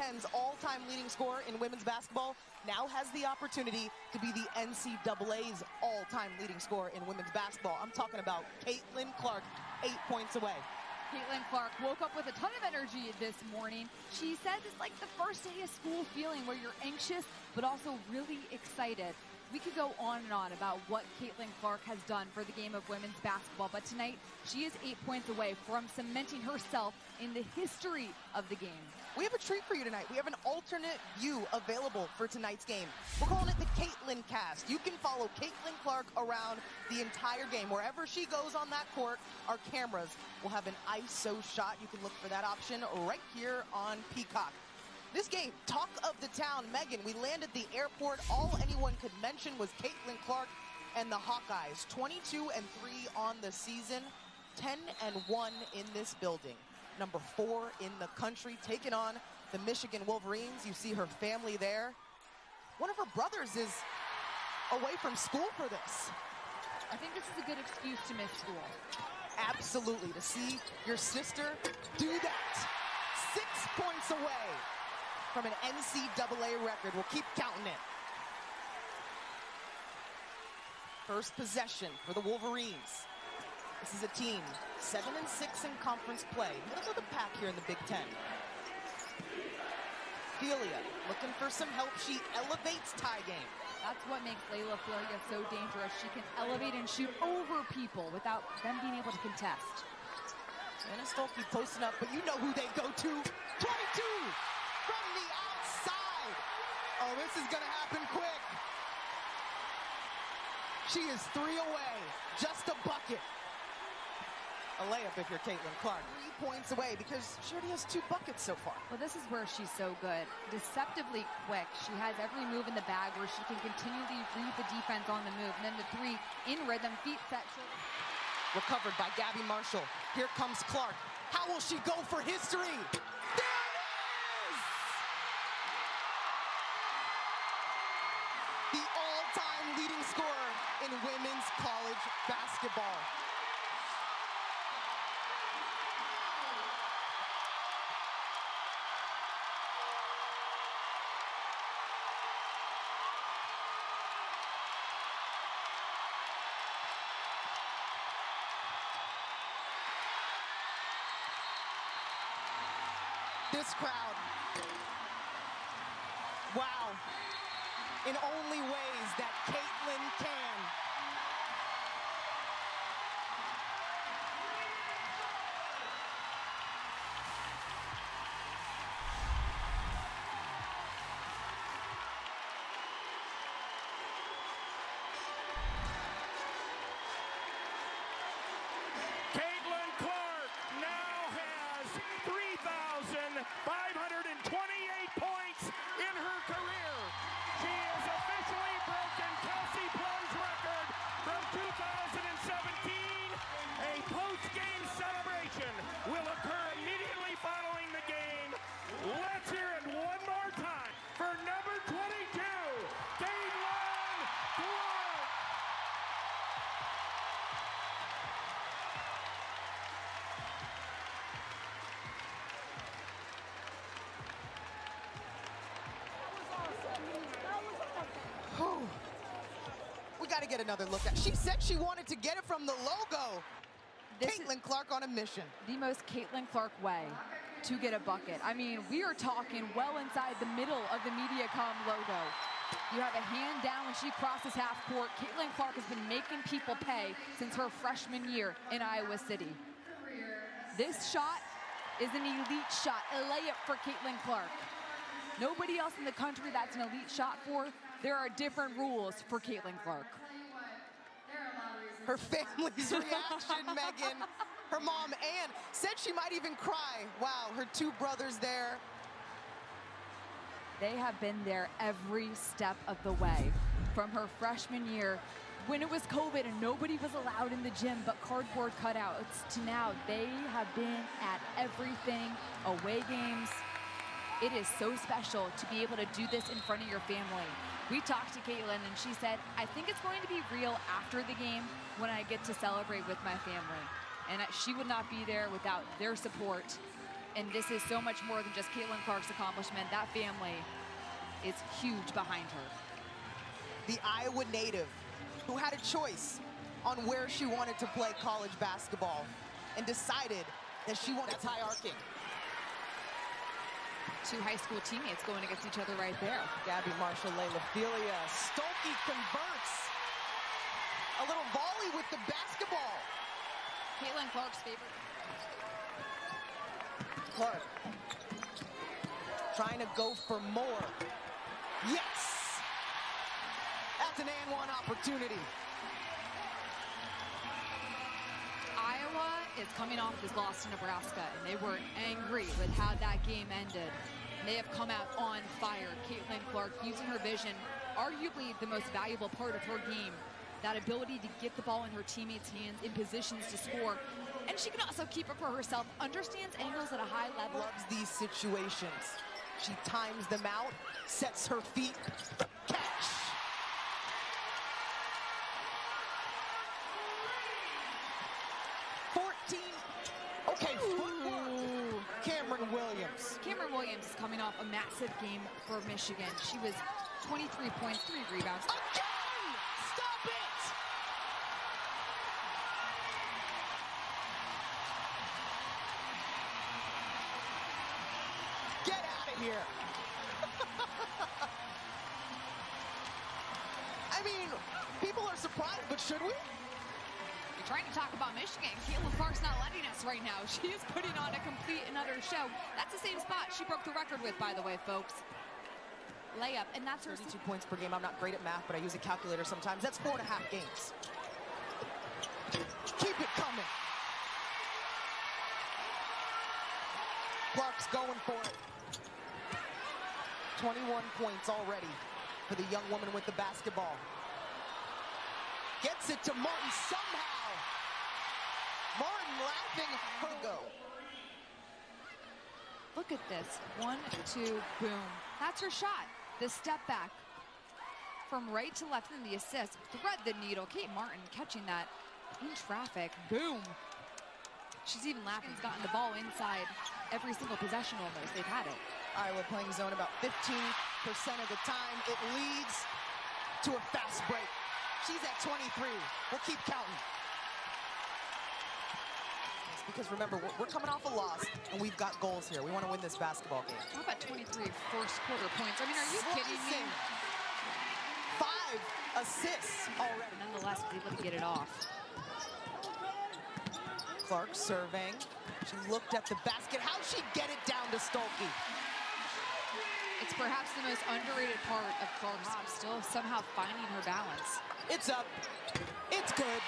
Ten's all-time leading scorer in women's basketball, now has the opportunity to be the NCAA's all-time leading scorer in women's basketball. I'm talking about Caitlin Clark, 8 points away. Caitlin Clark woke up with a ton of energy this morning. She says it's like the first day of school feeling where you're anxious but also really excited. We could go on and on about what Caitlin Clark has done for the game of women's basketball, but tonight she is 8 points away from cementing herself in the history of the game. We have a treat for you tonight. We have an alternate view available for tonight's game. We're calling it the Caitlin Cast. You can follow Caitlin Clark around the entire game. Wherever she goes on that court, our cameras will have an ISO shot. You can look for that option right here on Peacock. This game, talk of the town. Megan, we landed the airport. All anyone could mention was Caitlin Clark and the Hawkeyes. 22-3 on the season, 10-1 in this building. Number 4 in the country, taking on the Michigan Wolverines. You see her family there. One of her brothers is away from school for this. I think this is a good excuse to miss school. Absolutely, to see your sister do that. 6 points away from an NCAA record. We'll keep counting it. First possession for the Wolverines. This is a team 7-6 in conference play, middle of the pack here in the Big Ten. Felia looking for some help. She elevates tie game. That's what makes Layla Felia so dangerous. She can elevate and shoot over people without them being able to contest. Hannah Stuelke close enough, but you know who they go to. 22 from the outside. Oh, this is going to happen quick. She is 3 away. Just a bucket. A layup if you're Caitlin Clark. 3 points away because she already has 2 buckets so far. Well, this is where she's so good. Deceptively quick. She has every move in the bag where she can continually read the defense on the move. And then the three in rhythm, feet set. Recovered by Gabby Marshall. Here comes Clark. How will she go for history? There it is! The all-time leading scorer in women's college basketball. This crowd, wow, in only ways that Caitlin can. To get another look at. She said she wanted to get it from the logo. Caitlin Clark on a mission. The most Caitlin Clark way to get a bucket. I mean, we are talking well inside the middle of the Mediacom logo. You have a hand down when she crosses half court. Caitlin Clark has been making people pay since her freshman year in Iowa City. This shot is an elite shot, a layup for Caitlin Clark. Nobody else in the country that's an elite shot for. There are different rules for Caitlin Clark. Her family's reaction, Megan, her mom, Ann, said she might even cry. Wow, her 2 brothers there. They have been there every step of the way. From her freshman year, when it was COVID and nobody was allowed in the gym but cardboard cutouts, to now, they have been at everything, away games. It is so special to be able to do this in front of your family. We talked to Caitlin and she said, I think it's going to be real after the game when I get to celebrate with my family. And she would not be there without their support And this is so much more than just Caitlin Clark's accomplishment. That family is huge behind her. The Iowa native who had a choice on where she wanted to play college basketball and decided that she wanted to hierarchy. Two high school teammates going against each other right there. Gabby Marshall, Layla Felia. Stuelke converts. A little volley with the basketball. Caitlin Clark's favorite. Clark trying to go for more. Yes! That's an and-one opportunity. Iowa is coming off this loss to Nebraska, and they were angry with how that game ended. And they have come out on fire. Caitlin Clark using her vision, arguably the most valuable part of her game, that ability to get the ball in her teammates' hands in positions to score. And she can also keep it for herself, understands angles at a high level. Loves these situations. She times them out, sets her feet, catch. Cameron Williams is coming off a massive game for Michigan. She was 23 points, 3 rebounds. Again! Stop it! Get out of here. I mean, people are surprised, but should we? Trying to talk about Michigan. Caitlin Clark's not letting us right now. She is putting on a complete and utter show. That's the same spot she broke the record with, by the way, folks. Layup, and that's her 32 points per game. I'm not great at math, but I use a calculator sometimes. That's 4.5 games. Keep it coming. Clark's going for it. 21 points already for the young woman with the basketball. Gets it to Martin somehow. Martin laughing her go. Look at this. 1, 2, boom. That's her shot. The step back from right to left in the assist. Thread the needle. Kate Martin catching that in traffic. Boom. She's even laughing. She's gotten the ball inside every single possession almost. They've had it. Iowa playing zone about 15% of the time. It leads to a fast break. She's at 23. We'll keep counting. Because remember, we're coming off a loss, and we've got goals here. We want to win this basketball game. How about 23 first quarter points? I mean, are you kidding me? 5 assists already. Nonetheless, we're able to get it off. Clark serving. She looked at the basket. How'd she get it down to Stuelke? It's perhaps the most underrated part of Clark's still somehow finding her balance. It's up. It's good.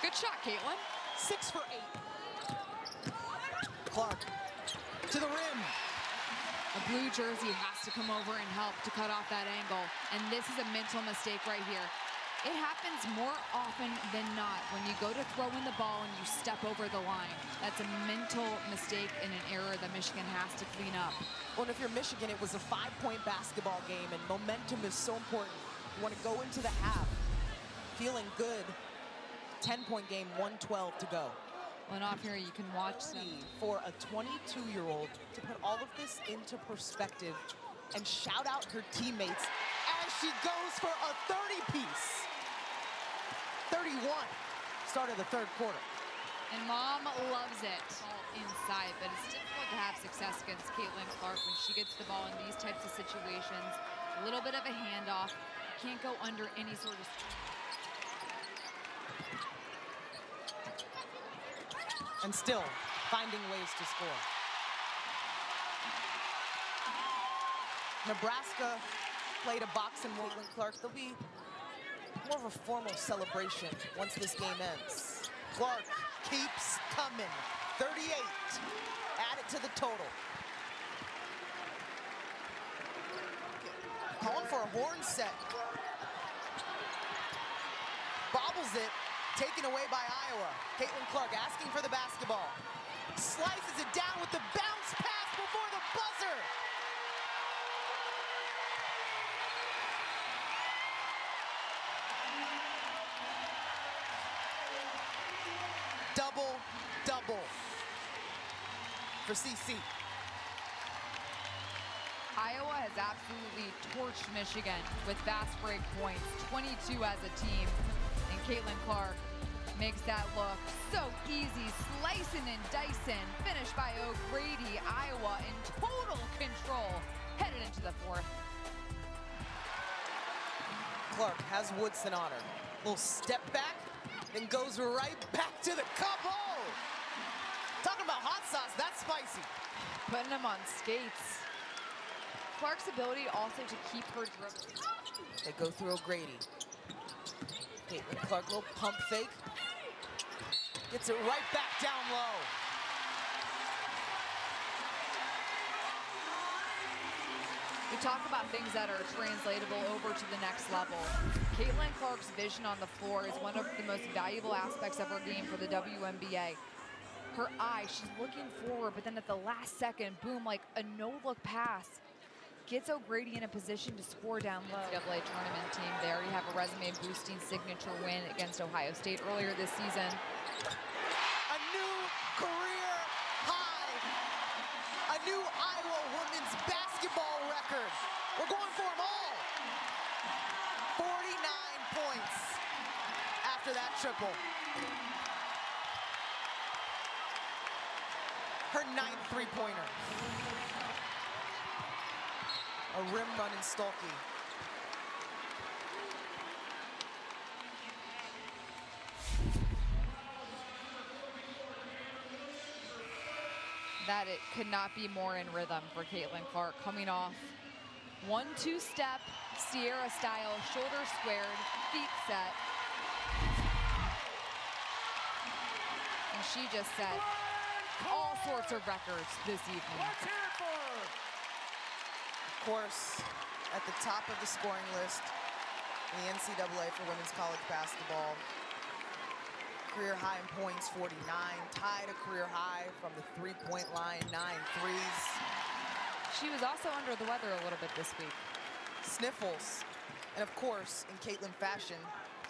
Good shot, Caitlin. 6 for 8. Clark to the rim. A blue jersey has to come over and help to cut off that angle. And this is a mental mistake right here. It happens more often than not when you go to throw in the ball and you step over the line. That's a mental mistake and an error that Michigan has to clean up. Well, and if you're Michigan, it was a 5-point basketball game, and momentum is so important. You want to go into the half feeling good. 10-point game, 1:12 to go. Well, off here, you can watch for a 22-year-old to put all of this into perspective and shout out her teammates as she goes for a 30-piece. 31, start of the third quarter. And Mom loves it inside, but it's difficult to have success against Caitlin Clark when she gets the ball in these types of situations. A little bit of a handoff. You can't go under any sort of... And still finding ways to score. Nebraska played a box and Caitlin Clark. There'll be more of a formal celebration once this game ends. Clark keeps coming. 38. Add it to the total. Calling for a horn set. Bobbles it. Taken away by Iowa. Caitlin Clark asking for the basketball. Slices it down with the bounce pass before the buzzer. for CC. Iowa has absolutely torched Michigan with fast break points, 22 as a team. And Caitlin Clark makes that look so easy, slicing and dicing. Finished by O'Grady, Iowa in total control, headed into the fourth. Clark has Woodson on her. Little step back, then goes right back to the cup. Oh! Talking about hot sauce, that's spicy. Putting him on skates. Clark's ability also to keep her dribbling. They go through O'Grady. Caitlin Clark, little pump fake. Gets it right back down low. We talk about things that are translatable over to the next level. Caitlin Clark's vision on the floor is one of the most valuable aspects of her game for the WNBA. Her eye, she's looking forward, but then at the last second, boom, like a no-look pass. Gets O'Grady in a position to score down low. NCAA tournament team, they already have a resume-boosting signature win against Ohio State earlier this season. A new career high. A new Iowa women's basketball record. We're going for them all. 49 points after that triple. Her ninth three-pointer. A rim run in Stuelke. That it could not be more in rhythm for Caitlin Clark, coming off 1-2 step, Sierra style, shoulder squared, feet set. And she just set all sorts of records this evening. Let's hear it for her. Of course, at the top of the scoring list in the NCAA for women's college basketball. Career high in points, 49, tied a career high from the three-point line, 9 threes. She was also under the weather a little bit this week. Sniffles, and of course, in Caitlin fashion,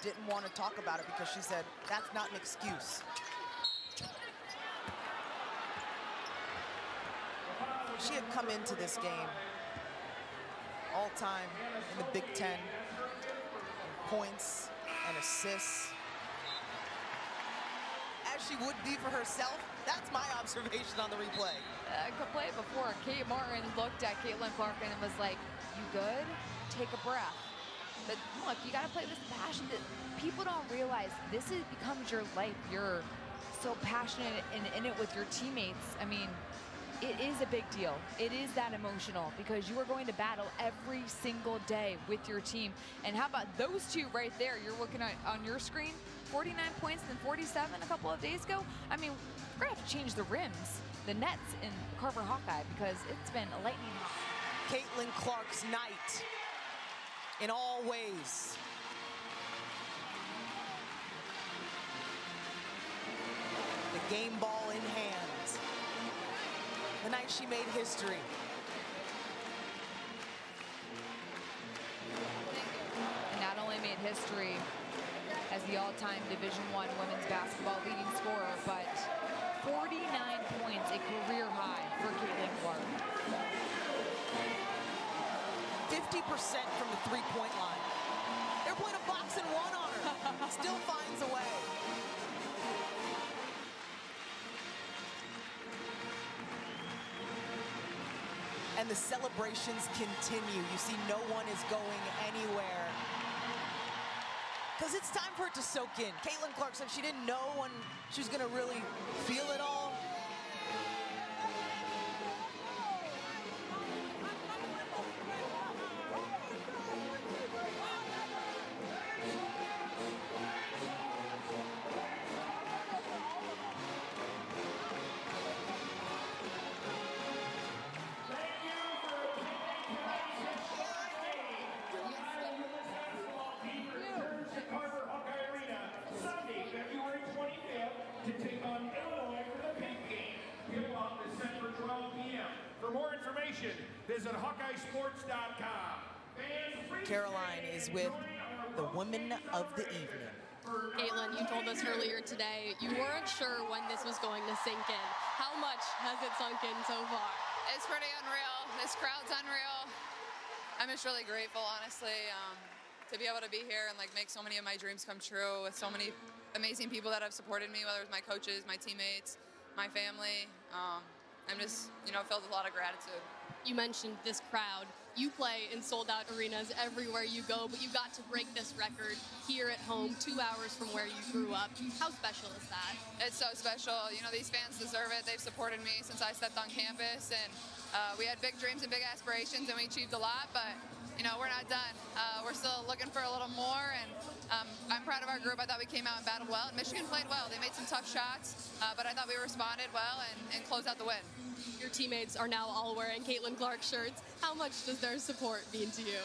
didn't want to talk about it because she said, that's not an excuse. She had come into this game all-time in the Big Ten, points and assists. As she would be for herself, that's my observation on the replay. I could play it before. Kate Martin looked at Caitlin Clark and was like, you good? Take a breath. But look, you gotta play with passion. People don't realize this becomes your life. You're so passionate and in it with your teammates. I mean, it is a big deal. It is that emotional because you are going to battle every single day with your team. And how about those two right there you're looking at on your screen? 49 points and 47 a couple of days ago. I mean, we're going to have to change the rims, the nets in Carver Hawkeye because it's been a lightning hot. Caitlin Clark's night in all ways. The game ball in hand. The night she made history. Not only made history as the all-time Division I women's basketball leading scorer, but 49 points, a career high for Caitlin Clark. 50% from the three-point line. They're playing a box and one on her. Still finds a way. And the celebrations continue. You see, no one is going anywhere. Because it's time for it to soak in. Caitlin Clark said she didn't know when she was going to really feel it all. Visit HawkeyeSports.com. Caroline is with the women of the evening. Caitlin, you told us earlier today you weren't sure when this was going to sink in. How much has it sunk in so far? It's pretty unreal. This crowd's unreal. I'm just really grateful, honestly, to be able to be here and like make so many of my dreams come true with so many amazing people that have supported me, whether it's my coaches, my teammates, my family. I'm just, filled with a lot of gratitude. You mentioned this crowd. You play in sold-out arenas everywhere you go, but you got to break this record here at home, 2 hours from where you grew up. How special is that? It's so special. These fans deserve it. They've supported me since I stepped on campus, and we had big dreams and big aspirations, and we achieved a lot, but, we're not done. We're still looking for a little more, and I'm proud of our group. I thought we came out and battled well. Michigan played well. They made some tough shots, but I thought we responded well and closed out the win. Your teammates are now all wearing Caitlin Clark shirts. How much does their support mean to you?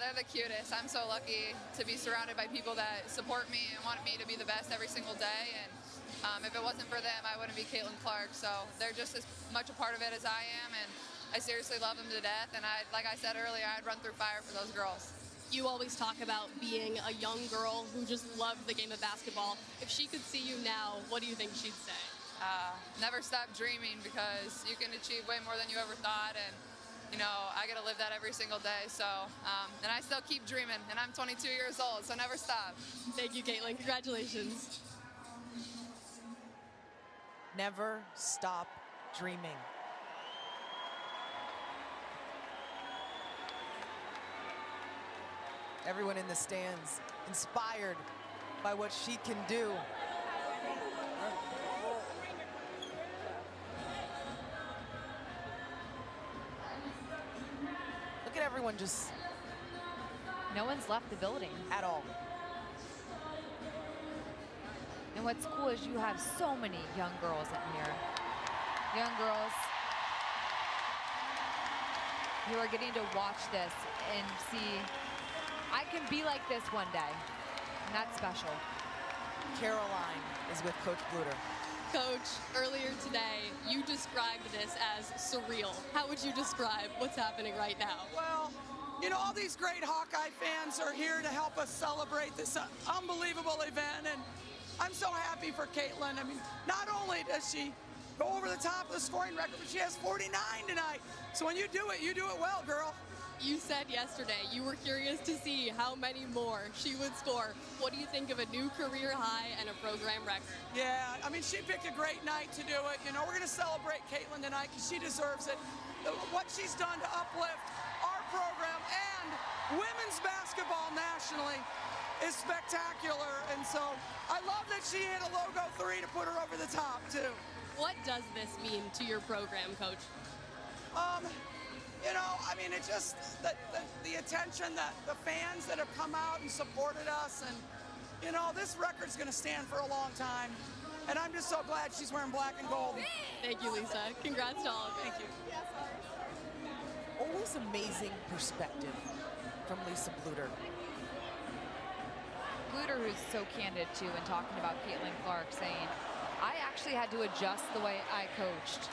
They're the cutest. I'm so lucky to be surrounded by people that support me and want me to be the best every single day. And if it wasn't for them, I wouldn't be Caitlin Clark. So they're just as much a part of it as I am. And I seriously love them to death. And like I said earlier, I'd run through fire for those girls. You always talk about being a young girl who just loved the game of basketball. If she could see you now, what do you think she'd say? Never stop dreaming, because you can achieve way more than you ever thought, and I get to live that every single day. So and I still keep dreaming, and I'm 22 years old, so never stop. Thank you, Caitlin. Congratulations. Never stop dreaming. Everyone in the stands inspired by what she can do. Everyone just... No one's left the building. At all. And what's cool is you have so many young girls in here. Young girls who are getting to watch this and see, I can be like this one day. And that's special. Caroline is with Coach Bluder. Coach, earlier today, you described this as surreal. How would you describe what's happening right now? Well, all these great Hawkeye fans are here to help us celebrate this unbelievable event, and I'm so happy for Caitlin. I mean, not only does she go over the top of the scoring record, but she has 49 tonight. So when you do it well, girl. You said yesterday you were curious to see how many more she would score. What do you think of a new career high and a program record? Yeah, I mean, she picked a great night to do it. We're going to celebrate Caitlin tonight because she deserves it. What she's done to uplift our program and women's basketball nationally is spectacular. And so I love that she hit a logo three to put her over the top, too. What does this mean to your program, Coach? I mean, it's just the attention that the fans that have come out and supported us, and, this record's going to stand for a long time, and I'm just so glad she's wearing black and gold. Thank you, Lisa. Congrats to all of you. Thank you. Always amazing perspective from Lisa Bluder. Bluder, who's so candid, too, in talking about Caitlin Clark, saying, I actually had to adjust the way I coached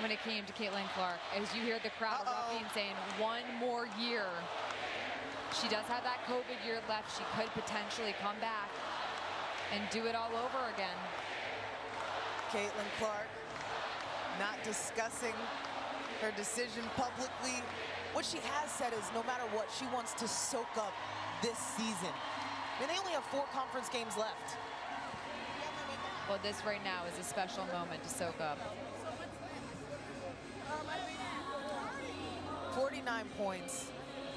when it came to Caitlin Clark, as you hear the crowd erupting, saying one more year. She does have that COVID year left. She could potentially come back and do it all over again. Caitlin Clark not discussing her decision publicly. What she has said is no matter what, she wants to soak up this season. And they only have 4 conference games left. Well, this right now is a special moment to soak up. 49 points,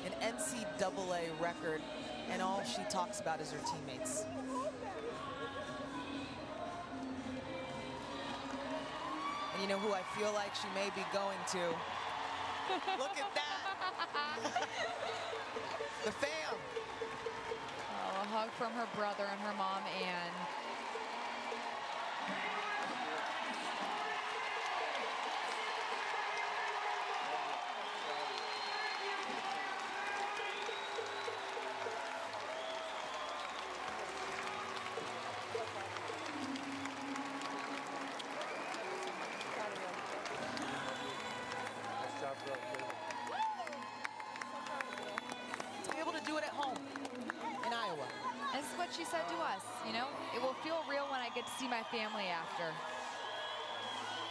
an NCAA record, and all she talks about is her teammates. And you know who I feel like she may be going to? Look at that. The fam. Oh, a hug from her brother and her mom, Ann. said to us, you know, it will feel real when I get to see my family after.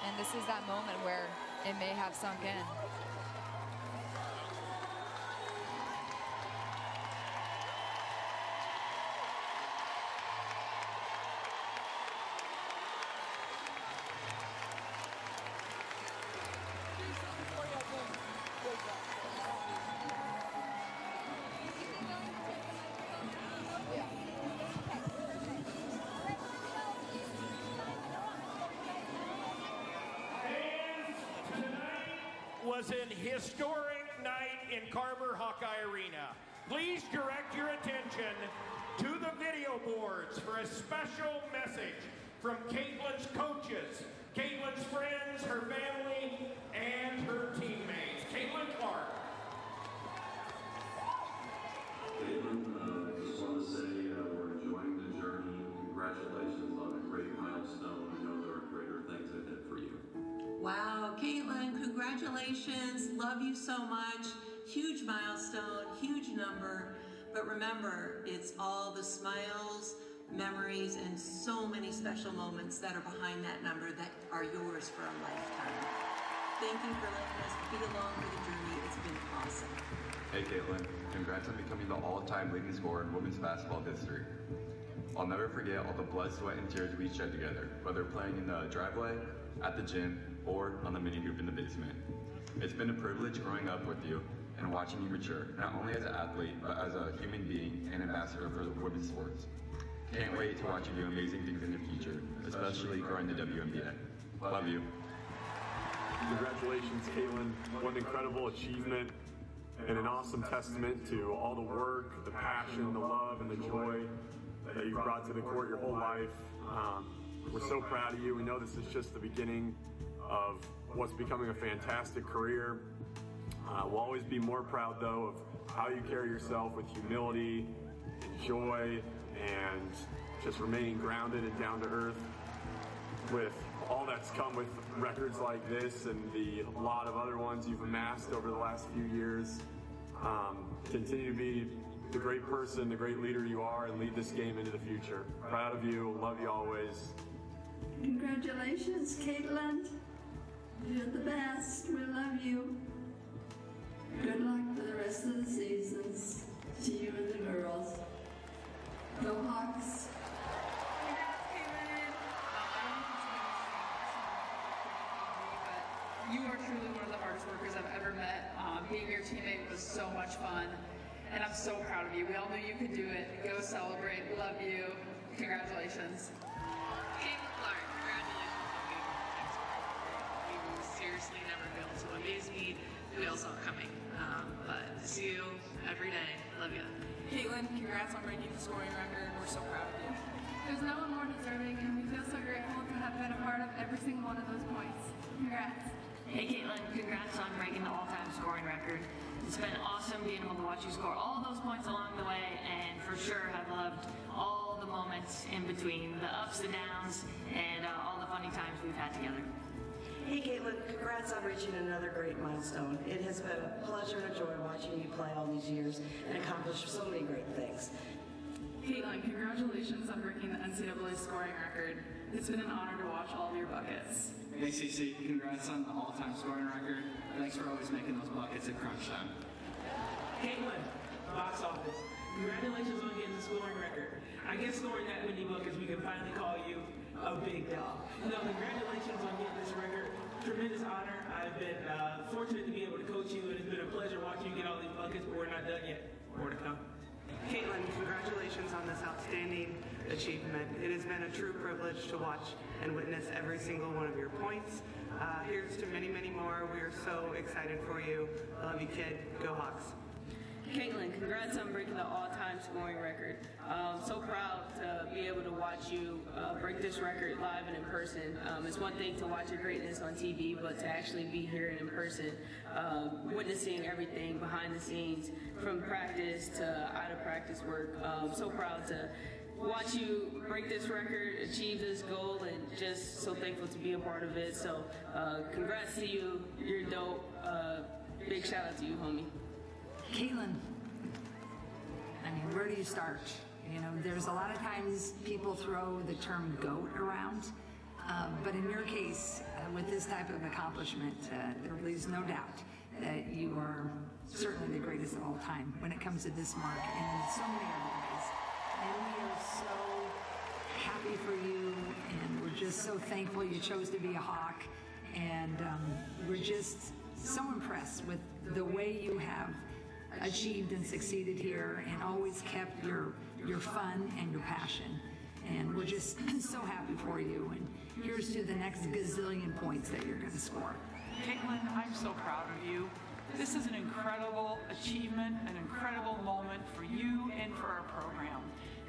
And this is that moment where it may have sunk in. Was an historic night in Carver Hawkeye Arena. Please direct your attention to the video boards for a special message from Caitlin's coaches, Caitlin's friends, her family, and her teammates. Caitlin Clark. Caitlin, I just want to say we're enjoying the journey. Congratulations on a great milestone. I know there are greater things ahead for you. Wow, Caitlin, congratulations. Love you so much. Huge milestone, huge number. But remember, it's all the smiles, memories, and so many special moments that are behind that number that are yours for a lifetime. Thank you for letting us be along for the journey. It's been awesome. Hey, Caitlin, congrats on becoming the all-time leading scorer in women's basketball history. I'll never forget all the blood, sweat, and tears we shed together, whether playing in the driveway, at the gym, or on the mini hoop in the basement. It's been a privilege growing up with you and watching you mature, not only as an athlete, but as a human being and ambassador for women's sports. Can't wait to watch you do amazing things in the future, especially growing the WNBA. Love you. Congratulations, Caitlin. What an incredible achievement and an awesome testament to all the work, the passion, the love, and the joy that you brought to the court your whole life. We're so proud of you. We know this is just the beginning of what's becoming a fantastic career. We'll always be more proud, though, of how you carry yourself with humility and joy and just remaining grounded and down to earth with all that's come with records like this and the lot of other ones you've amassed over the last few years. Continue to be the great person, the great leader you are, and lead this game into the future. Proud of you, love you always. Congratulations, Caitlin. You're the best, we love you. Good luck for the rest of the seasons to you and the girls. Go Hawks. You are truly one of the hardest workers I've ever met. Being your teammate was so much fun. And I'm so proud of you. We all knew you could do it. Go celebrate. We love you. Congratulations. Caitlin Clark, congratulations on being the next one. You will seriously never be able to amaze me. The wheels are coming. But see you every day. Love you. Caitlin, congrats on breaking the scoring record. We're so proud of you. There's no one more deserving, and we feel so grateful to have been a part of every single one of those points. Congrats. Hey, Caitlin, congrats on breaking the all-time scoring record. It's been awesome being able to watch you score all those points along the way, and for sure have loved all the moments in between, the ups and downs, and all the funny times we've had together. Hey, Caitlin, congrats on reaching another great milestone. It has been a pleasure and a joy watching you play all these years and accomplish so many great things. Caitlin, congratulations on breaking the NCAA scoring record. It's been an honor to watch all of your buckets. Hey, CC, congrats on the all-time scoring record. Thanks for always making those buckets at crunch time. Caitlin, box office, congratulations on getting the scoring record. I guess scoring that many buckets, we can finally call you a big dog. No, congratulations on getting this record. Tremendous honor. I've been fortunate to be able to coach you, and it's been a pleasure watching you get all these buckets, but we're not done yet. More to come. Caitlin, congratulations on this outstanding achievement. It has been a true privilege to watch and witness every single one of your points. Here's to many, many more. We are so excited for you. I love you, kid. Go Hawks. Caitlin, congrats on breaking the all-time scoring record. So proud to be able to watch you break this record live and in person. It's one thing to watch your greatness on TV, but to actually be here and in person, witnessing everything behind the scenes, from practice to out-of-practice work. So proud to watch you break this record, achieve this goal, and just so thankful to be a part of it. So congrats to you. You're dope. Big shout-out to you, homie. Caitlin, I mean, where do you start? You know, there's a lot of times people throw the term GOAT around, but in your case, with this type of accomplishment, there really is no doubt that you are certainly the greatest of all time when it comes to this mark and in so many other ways. And we are so happy for you, and we're just so thankful you chose to be a Hawk, and we're just so impressed with the way you have achieved and succeeded here and always kept your fun and your passion. And we're just so happy for you. And here's to the next gazillion points that you're going to score. Caitlin, I'm so proud of you. This is an incredible achievement, an incredible moment for you and for our program.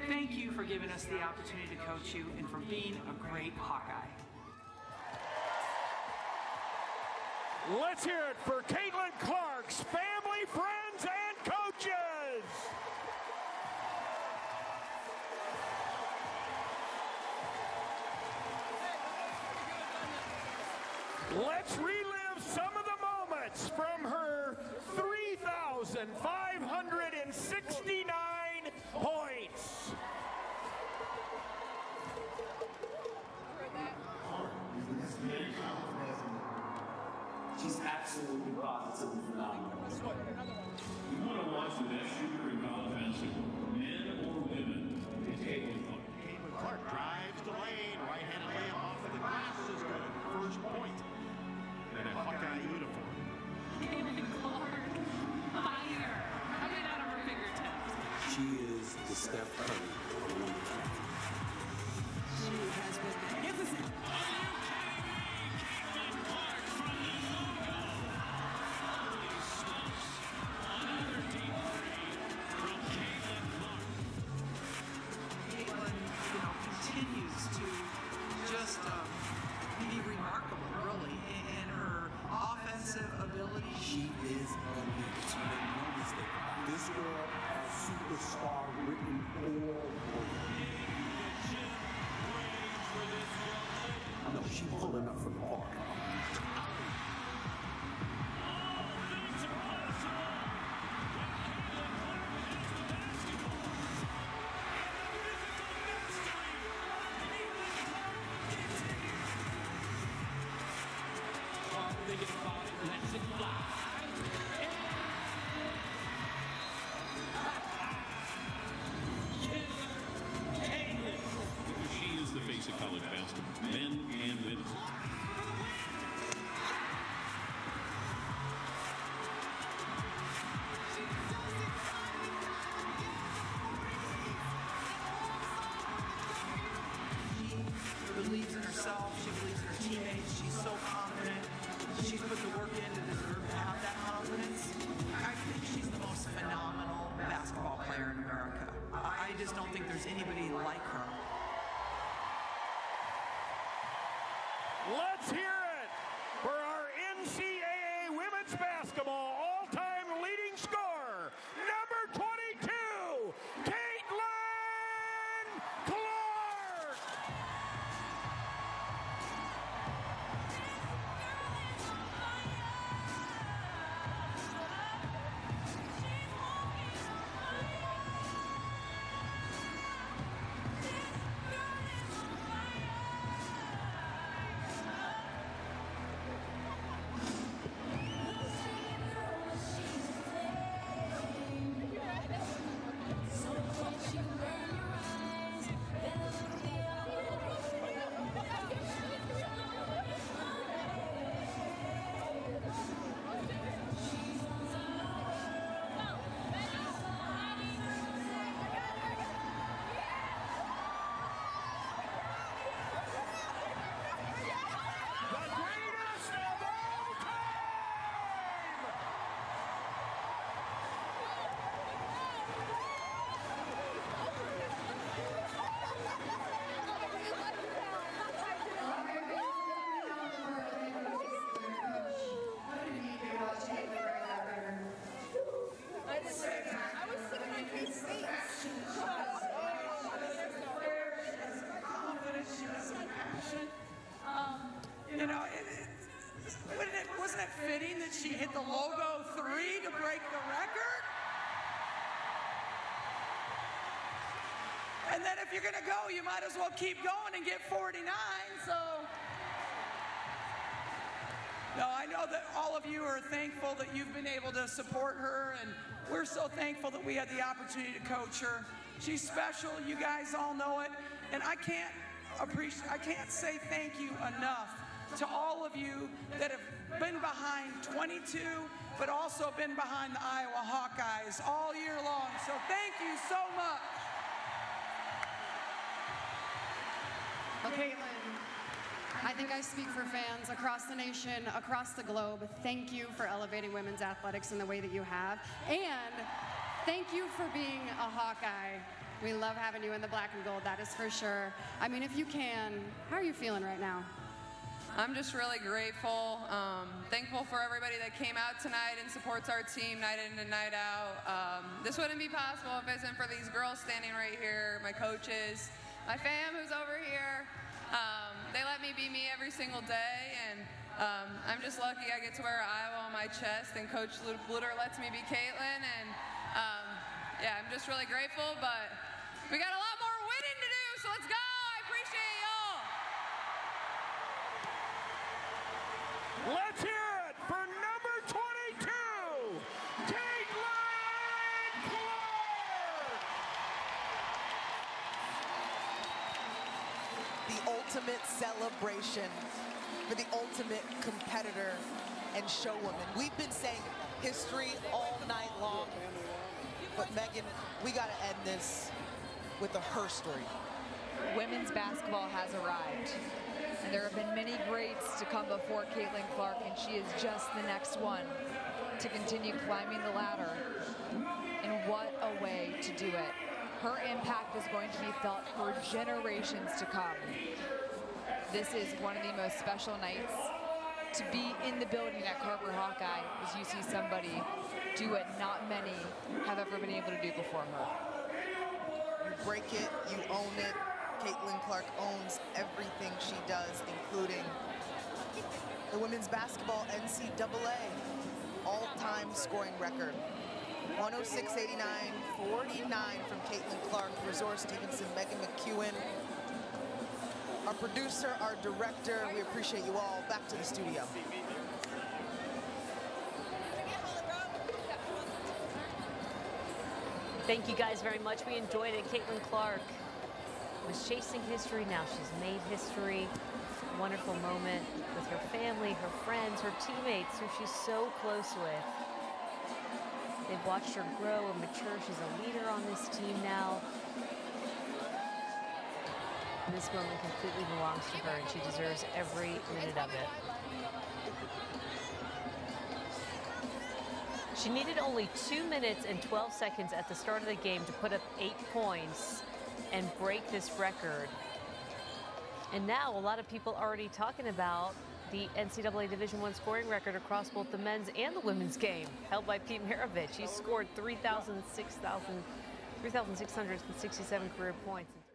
Thank you for giving us the opportunity to coach you and for being a great Hawkeye. Let's hear it for Caitlin Clark's family, friends, and coaches! Let's relive some of the moments from her 3,569 points. She's absolutely positively phenomenal. We want to watch the best shooter in college basketball, men or women. It's Caitlin Clark. Caitlin Clark drives the lane, right-handed layup off of the glass is good. First point in a Hawkeye uniform. Caitlin Clark, fire, coming out of her fingertips. She is the Steph Curry. She has been magnificent. Just be remarkable, really, in her offensive ability. She is unleashed. Make no mistake. This girl has superstar written all over. I know she's pulling up from the park. Biggest body, lets it fly. Because she is the face of college basketball, men and women. She believes in herself, she believes in her teammates, she's so confident. She's put the work in to deserve to have that confidence. I think she's the most phenomenal basketball player in America. I just don't think there's anybody like her. Let's hear it for our NCAA women's basketball all-time leading scorer, number 22, Caitlin Clark! Break the record. And then if you're going to go, you might as well keep going and get 49, so. No, I know that all of you are thankful that you've been able to support her, and we're so thankful that we had the opportunity to coach her. She's special, you guys all know it, and I can't say thank you enough to all of you that have been behind 22, but also been behind the Iowa Hawkeyes all year long. So thank you so much. Okay, Lynn, I think I speak for fans across the nation, across the globe. Thank you for elevating women's athletics in the way that you have. And thank you for being a Hawkeye. We love having you in the black and gold, that is for sure. I mean, if you can, how are you feeling right now? I'm just really grateful, thankful for everybody that came out tonight and supports our team night in and night out. This wouldn't be possible if it isn't for these girls standing right here, my coaches, my fam who's over here. They let me be me every single day, and I'm just lucky I get to wear Iowa on my chest, and Coach Bluder lets me be Caitlin, and yeah, I'm just really grateful, but we got a lot more winning to do, so let's go! I appreciate y'all! Let's hear it for number 22, Caitlin Clark! The ultimate celebration for the ultimate competitor and showwoman. We've been saying history all night long, but Megan, we gotta end this with a her story. Women's basketball has arrived. And there have been many greats to come before Caitlin Clark, and she is just the next one to continue climbing the ladder. And what a way to do it. Her impact is going to be felt for generations to come. This is one of the most special nights. To be in the building at Carver Hawkeye is you see somebody do what not many have ever been able to do before her. You break it, you own it. Caitlin Clark owns everything she does, including the women's basketball NCAA all-time scoring record. 106.89, 49 from Caitlin Clark, Resource Stevenson, Megan McEwen. Our producer, our director, we appreciate you all. Back to the studio. Thank you guys very much. We enjoyed it. Caitlin Clark was chasing history, now she's made history. Wonderful moment with her family, her friends, her teammates, who she's so close with. They've watched her grow and mature. She's a leader on this team now. And this moment completely belongs to her, and she deserves every minute of it. She needed only 2 minutes and 12 seconds at the start of the game to put up 8 points and break this record. And now a lot of people already talking about the NCAA Division I scoring record across both the men's and the women's game, held by Pete Maravich. He scored 3,667 career points.